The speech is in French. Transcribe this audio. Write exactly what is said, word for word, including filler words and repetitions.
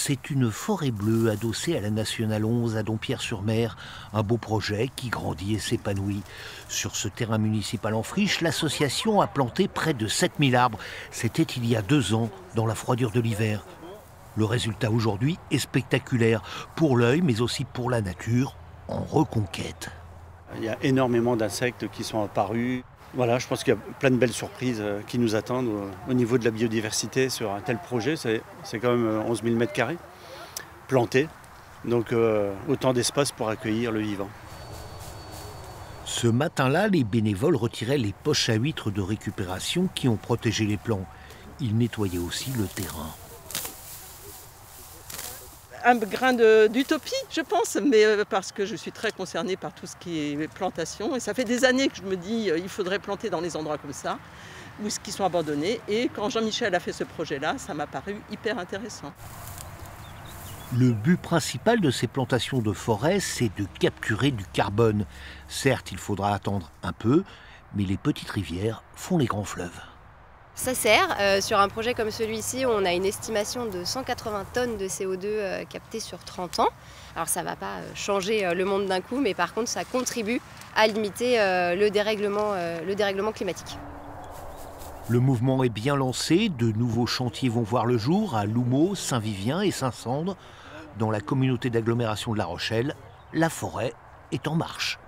c'est une forêt bleue adossée à la Nationale onze à Dompierre-sur-Mer, un beau projet qui grandit et s'épanouit. Sur ce terrain municipal en friche, l'association a planté près de sept mille arbres. C'était il y a deux ans, dans la froidure de l'hiver. Le résultat aujourd'hui est spectaculaire, pour l'œil mais aussi pour la nature, en reconquête. Il y a énormément d'insectes qui sont apparus. Voilà, je pense qu'il y a plein de belles surprises qui nous attendent au niveau de la biodiversité sur un tel projet. C'est quand même onze mille mètres carrés plantés, donc euh, autant d'espace pour accueillir le vivant. Ce matin-là, les bénévoles retiraient les poches à huîtres de récupération qui ont protégé les plants. Ils nettoyaient aussi le terrain. Un grain d'utopie, je pense, mais parce que je suis très concernée par tout ce qui est plantation. Et ça fait des années que je me dis qu'il faudrait planter dans les endroits comme ça, où qui sont abandonnés. Et quand Jean-Michel a fait ce projet-là, ça m'a paru hyper intéressant. Le but principal de ces plantations de forêt, c'est de capturer du carbone. Certes, il faudra attendre un peu, mais les petites rivières font les grands fleuves. Ça sert. Euh, sur un projet comme celui-ci, on a une estimation de cent quatre-vingts tonnes de C O deux euh, captées sur trente ans. Alors ça ne va pas changer euh, le monde d'un coup, mais par contre ça contribue à limiter euh, le dérèglement, euh, le dérèglement climatique. Le mouvement est bien lancé. De nouveaux chantiers vont voir le jour à L'Houmeau, Saint-Vivien et Saint-Cendre. Dans la communauté d'agglomération de La Rochelle, la forêt est en marche.